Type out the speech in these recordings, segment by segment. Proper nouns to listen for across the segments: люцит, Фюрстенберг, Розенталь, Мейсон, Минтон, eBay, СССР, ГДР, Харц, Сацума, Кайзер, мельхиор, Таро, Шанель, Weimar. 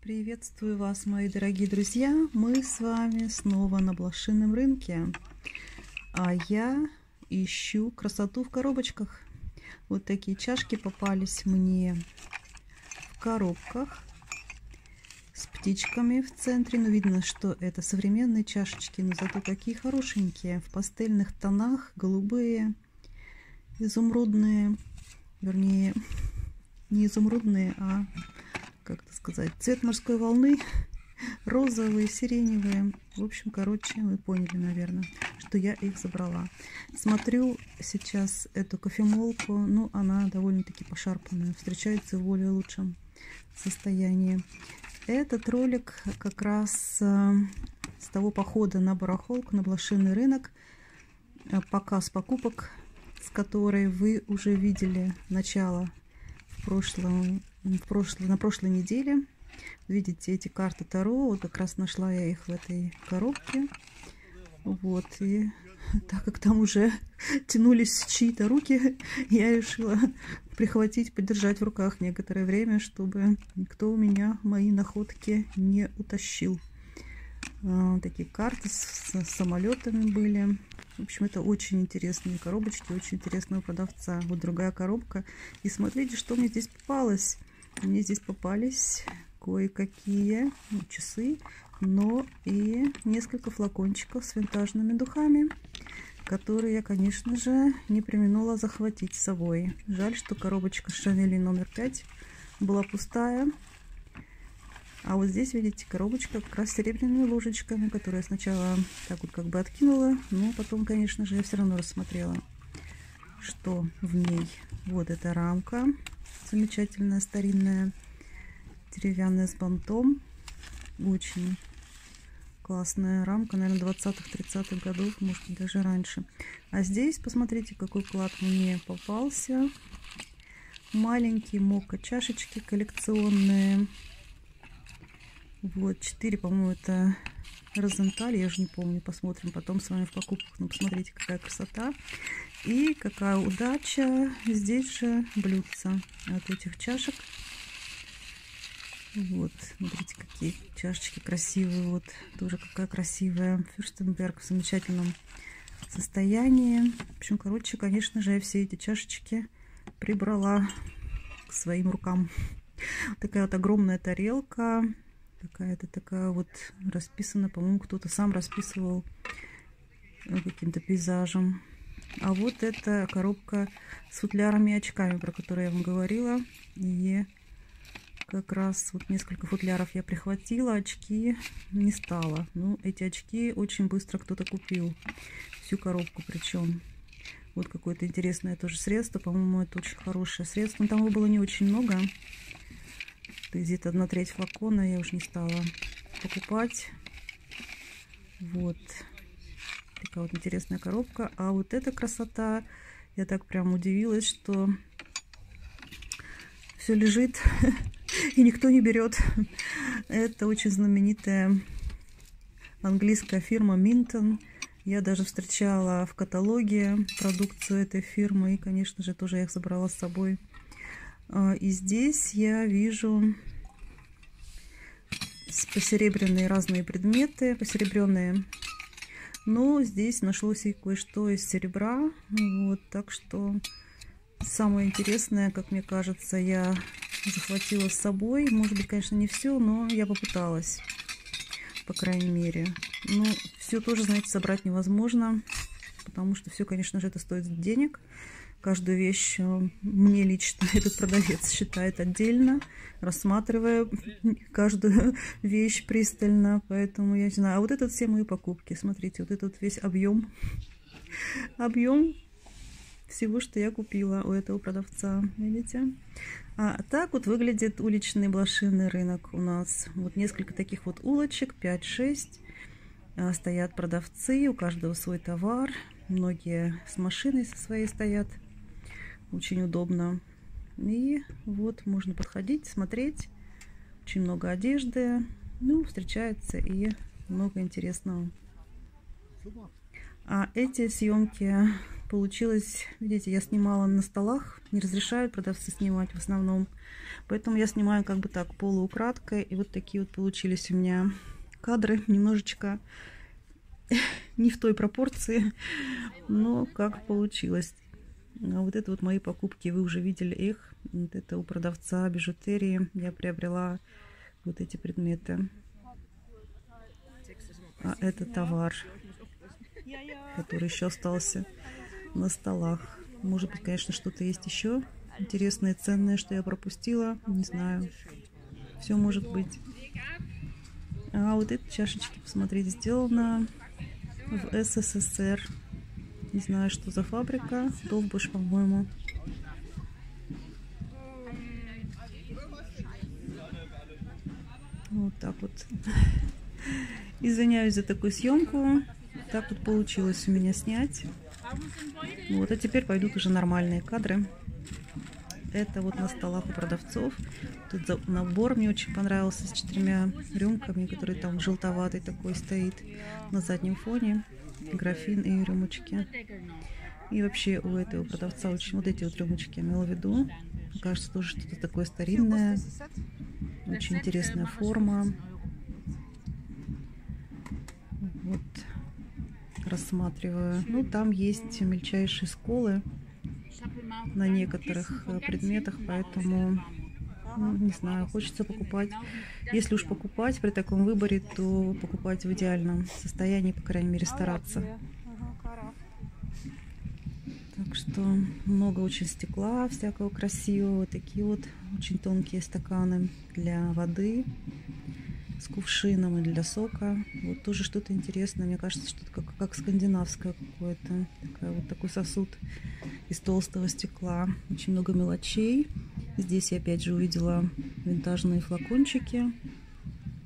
Приветствую вас, мои дорогие друзья! Мы с вами снова на блошином рынке. А я ищу красоту в коробочках. Вот такие чашки попались мне в коробках с птичками в центре. Ну, видно, что это современные чашечки, но зато такие хорошенькие. В пастельных тонах, голубые, изумрудные. Вернее, не изумрудные, а, как это сказать, цвет морской волны, розовые, сиреневые. В общем, короче, вы поняли, наверное, что я их забрала. Смотрю сейчас эту кофемолку, ну, она довольно-таки пошарпанная, встречается в более лучшем состоянии. Этот ролик как раз с того похода на барахолку, на блошиный рынок, показ покупок, с которой вы уже видели начало на прошлой неделе. Видите эти карты Таро, вот как раз нашла я их в этой коробке. Вот, и так как там уже тянулись чьи-то руки, я решила прихватить, подержать в руках некоторое время, чтобы никто у меня мои находки не утащил. Такие карты с самолетами были. В общем, это очень интересные коробочки, очень интересного продавца. Вот другая коробка. И смотрите, что мне здесь попалось. Мне здесь попались кое-какие часы, но и несколько флакончиков с винтажными духами, которые я, конечно же, не преминула захватить с собой. Жаль, что коробочка Шанель номер 5 была пустая. А вот здесь, видите, коробочка как раз с серебряными ложечками, которые я сначала так вот как бы откинула, но потом, конечно же, я все равно рассмотрела, что в ней. Вот эта рамка замечательная, старинная, деревянная, с бантом. Очень классная рамка, наверное, 20-30-х годов, может, даже раньше. А здесь, посмотрите, какой клад мне попался. Маленькие мокко-чашечки коллекционные. Вот, 4, по-моему, это Розенталь, я же не помню, посмотрим потом с вами в покупках. Но посмотрите, какая красота и какая удача. Здесь же блюдца от этих чашек. Вот, смотрите, какие чашечки красивые. Вот, тоже какая красивая. Фюрстенберг в замечательном состоянии. В общем, короче, конечно же, я все эти чашечки прибрала к своим рукам. Такая вот огромная тарелка. Какая-то такая вот расписана, по-моему, кто-то сам расписывал каким-то пейзажем. А вот эта коробка с футлярами и очками, про которые я вам говорила. И как раз вот несколько футляров я прихватила, очки не стало. Ну, эти очки очень быстро кто-то купил. Всю коробку причем. Вот какое-то интересное тоже средство. По-моему, это очень хорошее средство. Но там его было не очень много. Где-то 1/3 флакона, я уже не стала покупать. Вот такая вот интересная коробка. А вот эта красота, я так прям удивилась, что все лежит и никто не берет. Это очень знаменитая английская фирма Минтон. Я даже встречала в каталоге продукцию этой фирмы, и, конечно же, тоже я их забрала с собой. И здесь я вижу посеребренные разные предметы, посеребренные. Но здесь нашлось и кое-что из серебра. Вот, так что самое интересное, как мне кажется, я захватила с собой. Может быть, конечно, не все, но я попыталась, по крайней мере. Но все тоже, знаете, собрать невозможно, потому что все, конечно же, это стоит денег. Каждую вещь мне лично этот продавец считает отдельно, рассматривая каждую вещь пристально. Поэтому я не знаю. А вот это все мои покупки. Смотрите, вот этот весь объем всего, что я купила у этого продавца. Видите? А так вот выглядит уличный блошиный рынок у нас. Вот несколько таких вот улочек, 5-6. Стоят продавцы, у каждого свой товар. Многие с машиной со своей стоят. Очень удобно. И вот можно подходить, смотреть. Очень много одежды. Ну, встречается и много интересного. А эти съемки Получилось, видите, я снимала на столах, не разрешают продавцы снимать в основном, поэтому я снимаю как бы так полуукрадкой, и вот такие вот получились у меня кадры, немножечко не в той пропорции, но как получилось. А вот это вот мои покупки, вы уже видели их, вот это у продавца бижутерии, я приобрела вот эти предметы, а это товар, который еще остался на столах. Может быть, конечно, что-то есть еще интересное, ценное, что я пропустила. Не знаю. Все может быть. А вот эти чашечки, посмотрите, сделано в СССР. Не знаю, что за фабрика. Довбуш, по-моему. Вот так вот. Извиняюсь за такую съемку. Так вот получилось у меня снять. Вот, а теперь пойдут уже нормальные кадры. Это вот на столах у продавцов. Тут набор мне очень понравился с 4 рюмками, который там желтоватый такой стоит на заднем фоне. Графин и рюмочки. И вообще у этого продавца очень... Вот эти вот рюмочки я имела в виду. Кажется, тоже что-то такое старинное. Очень интересная форма. Вот. Рассматриваю. Ну, там есть мельчайшие сколы на некоторых предметах, поэтому, ну, не знаю, хочется покупать. Если уж покупать при таком выборе, то покупать в идеальном состоянии, по крайней мере, стараться. Так что много очень стекла всякого красивого. Такие вот очень тонкие стаканы для воды с кувшином и для сока. Вот тоже что-то интересное. Мне кажется, что-то как скандинавское какое-то. Вот такой сосуд из толстого стекла. Очень много мелочей. Здесь я опять же увидела винтажные флакончики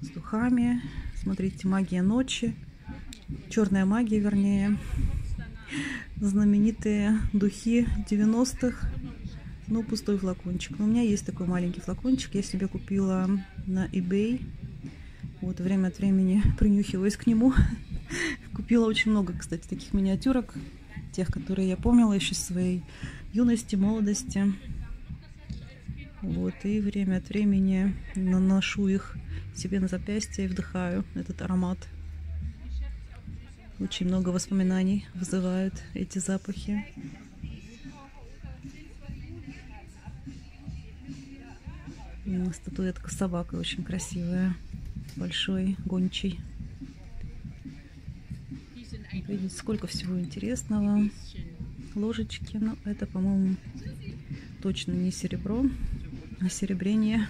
с духами. Смотрите, магия ночи. Черная магия, вернее. Знаменитые духи 90-х. Ну, пустой флакончик. Но у меня есть такой маленький флакончик. Я себе купила на eBay. Вот, время от времени принюхиваюсь к нему. Купила очень много, кстати, таких миниатюрок. Тех, которые я помнила еще своей юности, молодости. Вот, и время от времени наношу их себе на запястье и вдыхаю этот аромат. Очень много воспоминаний вызывают эти запахи. Статуэтка с собакой очень красивая. Большой, гончий. Видите, сколько всего интересного. Ложечки. Но это, по-моему, точно не серебро, а серебрение.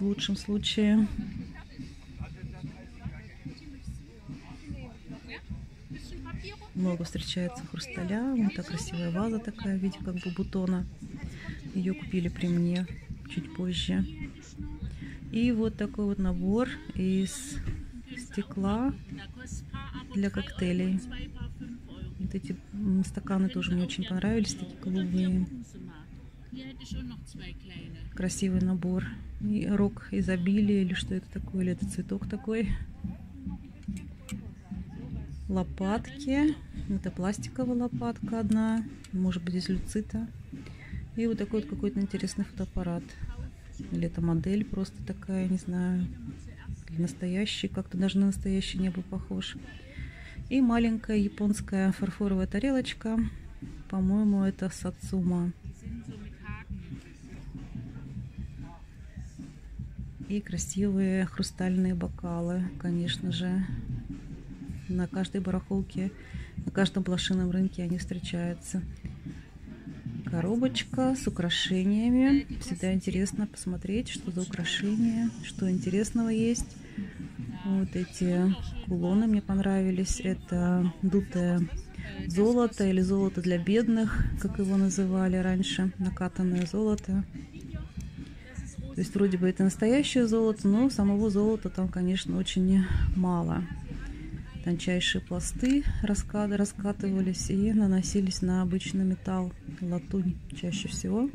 В лучшем случае. Много встречается хрусталя. Вот так красивая ваза такая, в виде как бы бутона. Ее купили при мне чуть позже. И вот такой вот набор из стекла для коктейлей. Вот эти стаканы тоже мне очень понравились, такие голубые. Красивый набор. И рог изобилия, или что это такое, или это цветок такой. Лопатки. Это пластиковая лопатка одна, может быть, из люцита. И вот такой вот какой-то интересный фотоаппарат. Или это модель просто такая, не знаю, или настоящий, как-то даже на настоящий не был похож. И маленькая японская фарфоровая тарелочка, по-моему, это сацума. И красивые хрустальные бокалы, конечно же. На каждой барахолке, на каждом блошином рынке они встречаются. Коробочка с украшениями. Всегда интересно посмотреть, что за украшения, что интересного есть. Вот эти кулоны мне понравились. Это дутое золото или золото для бедных, как его называли раньше, накатанное золото. То есть вроде бы это настоящее золото, но самого золота там, конечно, очень мало. Тончайшие пласты раскатывались и наносились на обычный металл, латунь чаще всего.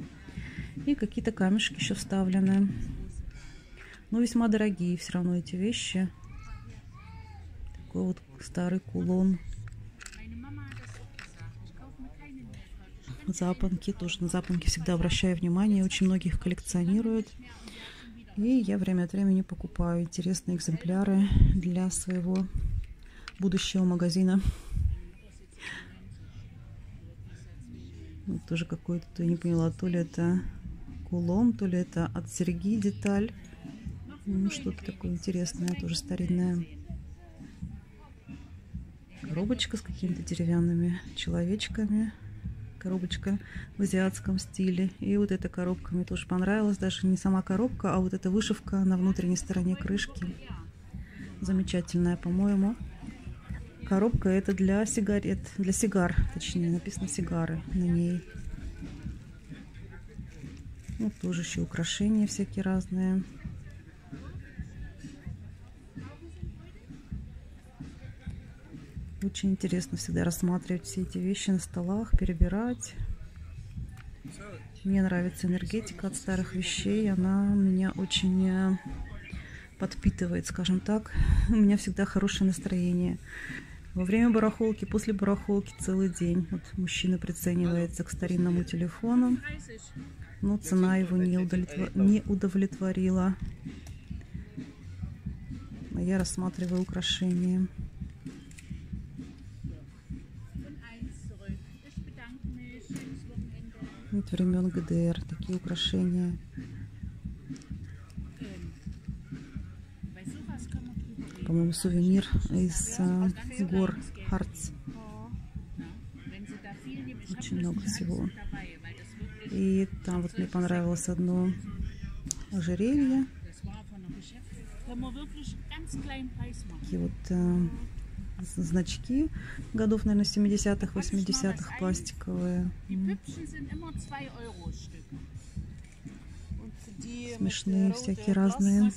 И какие-то камешки еще вставлены. Но весьма дорогие все равно эти вещи. Такой вот старый кулон. запонки, тоже на запонки всегда обращаю внимание, очень многих коллекционируют. И я время от времени покупаю интересные экземпляры для своего будущего магазина. Вот тоже какой-то, я не поняла, то ли это кулон, то ли это от серьги деталь. Ну, что-то такое интересное, тоже старинное. Коробочка с какими-то деревянными человечками. Коробочка в азиатском стиле. И вот эта коробка мне тоже понравилась. Даже не сама коробка, а вот эта вышивка на внутренней стороне крышки. Замечательная, по-моему. Коробка это для сигарет, для сигар, точнее, написано сигары на ней. Вот тоже еще украшения всякие разные. Очень интересно всегда рассматривать все эти вещи на столах, перебирать. Мне нравится энергетика от старых вещей, она меня очень подпитывает, скажем так. У меня всегда хорошее настроение. Во время барахолки, после барахолки целый день. Вот мужчина приценивается к старинному телефону, но цена его не удовлетворила. А я рассматриваю украшения. Вот времен ГДР такие украшения. По-моему, сувенир из гор Харц. Очень много всего. И там вот мне понравилось одно ожерелье. Такие вот значки годов, наверное, 70-х, 80-х, пластиковые. Смешные всякие разные.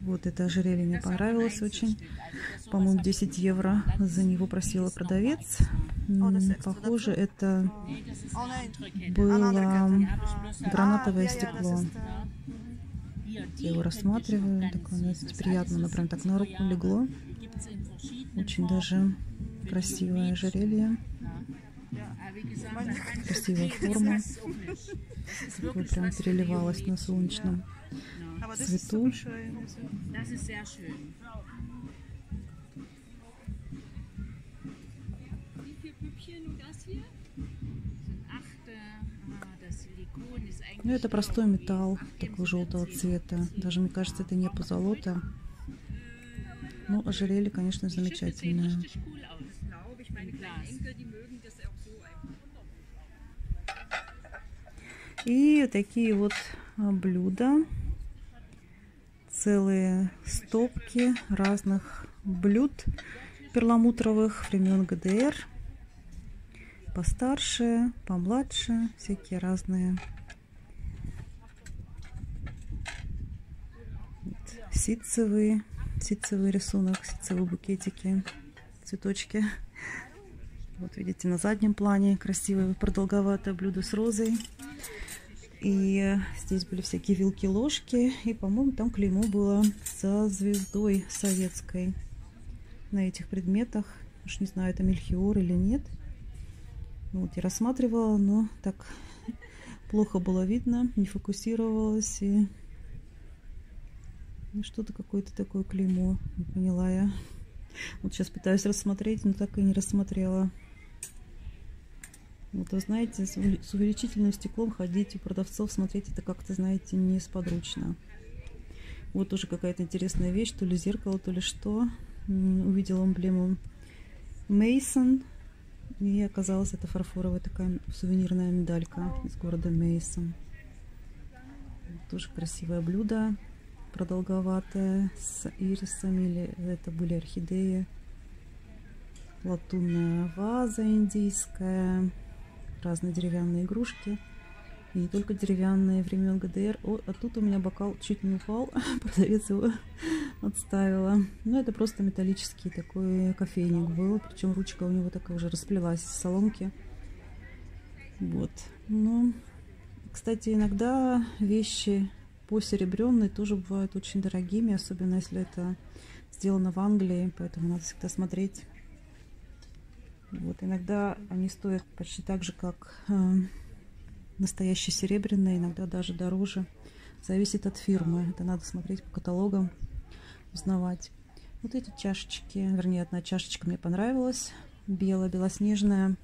Вот это ожерелье мне понравилось очень. По-моему, 10 евро за него просила продавец. Похоже, это было гранатовое стекло. Я его рассматриваю. Так, оно приятно, оно прям так на руку легло. Очень даже красивое ожерелье. Красивая форма. Такое прям переливалось на солнечном цвету. Ну, это простой металл такого желтого цвета. Даже, мне кажется, это не позолота. Но ожерелье, конечно, замечательное. И такие вот блюда. Целые стопки разных блюд перламутровых времен ГДР. Постарше, помладше, всякие разные. Вот, ситцевый рисунок, ситцевые букетики, цветочки. Вот видите, на заднем плане красивое продолговатое блюдо с розой. И здесь были всякие вилки-ложки. И, по-моему, там клеймо было со звездой советской на этих предметах. Уж не знаю, это мельхиор или нет. Вот я рассматривала, но так плохо было видно, не фокусировалась. И что-то какое-то такое клеймо, не поняла я. Вот сейчас пытаюсь рассмотреть, но так и не рассмотрела. Вот вы знаете, с увеличительным стеклом ходить у продавцов, смотреть это как-то, знаете, несподручно. Вот тоже какая-то интересная вещь, то ли зеркало, то ли что. Увидела эмблему Мейсон, и оказалось, это фарфоровая такая сувенирная медалька из города Мейсон. Вот тоже красивое блюдо, продолговатое, с ирисами, или это были орхидеи. Латунная ваза индийская, разные деревянные игрушки. И не только деревянные времен ГДР. О, а тут у меня бокал чуть не упал, продавец его отставила. Но это просто металлический такой кофейник был, причем ручка у него такая уже расплелась из соломки. Вот. Ну, кстати, иногда вещи посеребренные тоже бывают очень дорогими, особенно если это сделано в Англии, поэтому надо всегда смотреть. Вот, иногда они стоят почти так же, как настоящие серебряные, иногда даже дороже. Зависит от фирмы, это надо смотреть по каталогам, узнавать. Вот эти чашечки, вернее, одна чашечка мне понравилась, белая, белоснежная,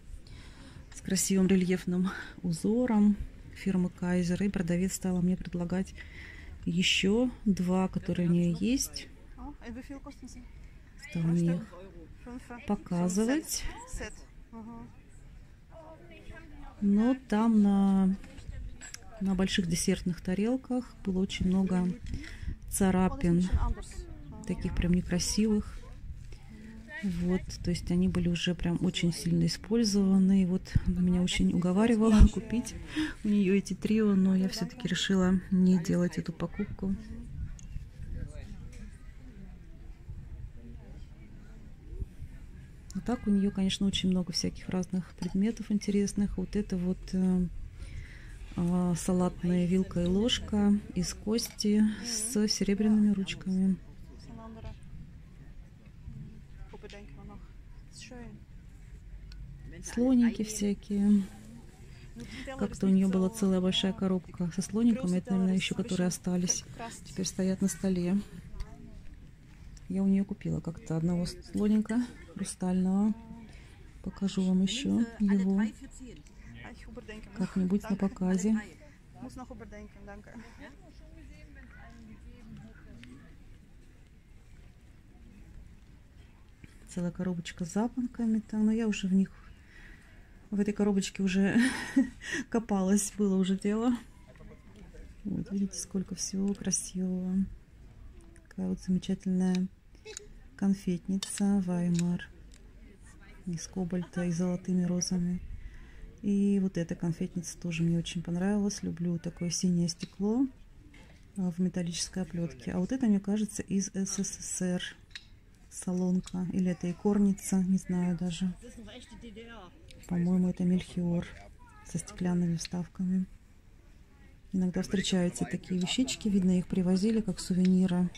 с красивым рельефным узором фирмы Кайзер. И продавец стала мне предлагать еще два, которые у нее есть. Стала мне их показывать. Но там на больших десертных тарелках было очень много царапин, таких прям некрасивых. Вот, то есть они были уже прям очень сильно использованы. И вот меня очень уговаривала купить у нее эти трио, но я все-таки решила не делать эту покупку. А так у нее, конечно, очень много всяких разных предметов интересных. Вот это вот салатная вилка и ложка из кости с серебряными ручками. Слоники всякие. Как-то у нее была целая большая коробка со слониками. Это, наверное, еще которые остались. Теперь стоят на столе. Я у нее купила как-то одного слоника хрустального. Покажу вам еще его как-нибудь на показе. Целая коробочка с запонками там, но я уже в них, в этой коробочке уже копалась, было уже дело. Вот, видите, сколько всего красивого. Такая вот замечательная конфетница Weimar из кобальта и золотыми розами. И вот эта конфетница тоже мне очень понравилась. Люблю такое синее стекло в металлической оплетке. А вот это, мне кажется, из СССР. Солонка, или это икорница, не знаю даже. По-моему, это мельхиор со стеклянными вставками. Иногда встречаются такие вещички, видно, их привозили как сувениры.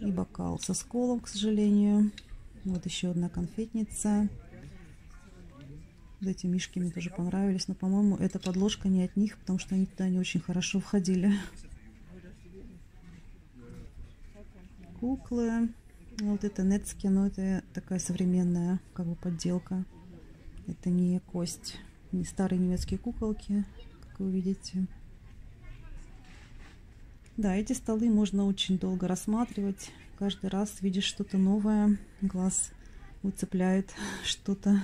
И бокал со сколом, к сожалению. Вот еще одна конфетница. Вот эти мишки мне тоже понравились, но, по-моему, эта подложка не от них, потому что они туда не очень хорошо входили. Куклы. Вот это нецки, но это такая современная как бы подделка. Это не кость, не старые немецкие куколки, как вы видите. Да, эти столы можно очень долго рассматривать. Каждый раз видишь что-то новое, глаз выцепляет что-то.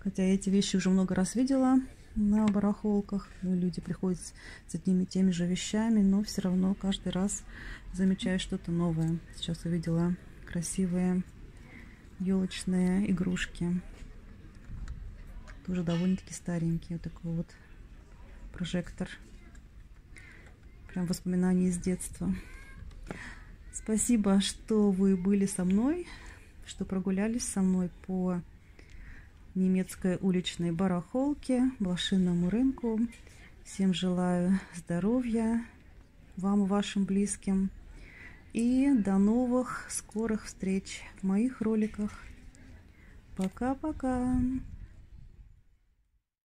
Хотя я эти вещи уже много раз видела на барахолках, ну, люди приходят с одними и теми же вещами, но все равно каждый раз замечаю что-то новое. Сейчас увидела красивые елочные игрушки, тоже довольно-таки старенькие. Вот такой вот прожектор, прям воспоминания из детства. Спасибо, что вы были со мной, что прогулялись со мной по немецкой уличной барахолке, блошиному рынку. Всем желаю здоровья, вам и вашим близким. И до новых скорых встреч в моих роликах. Пока-пока!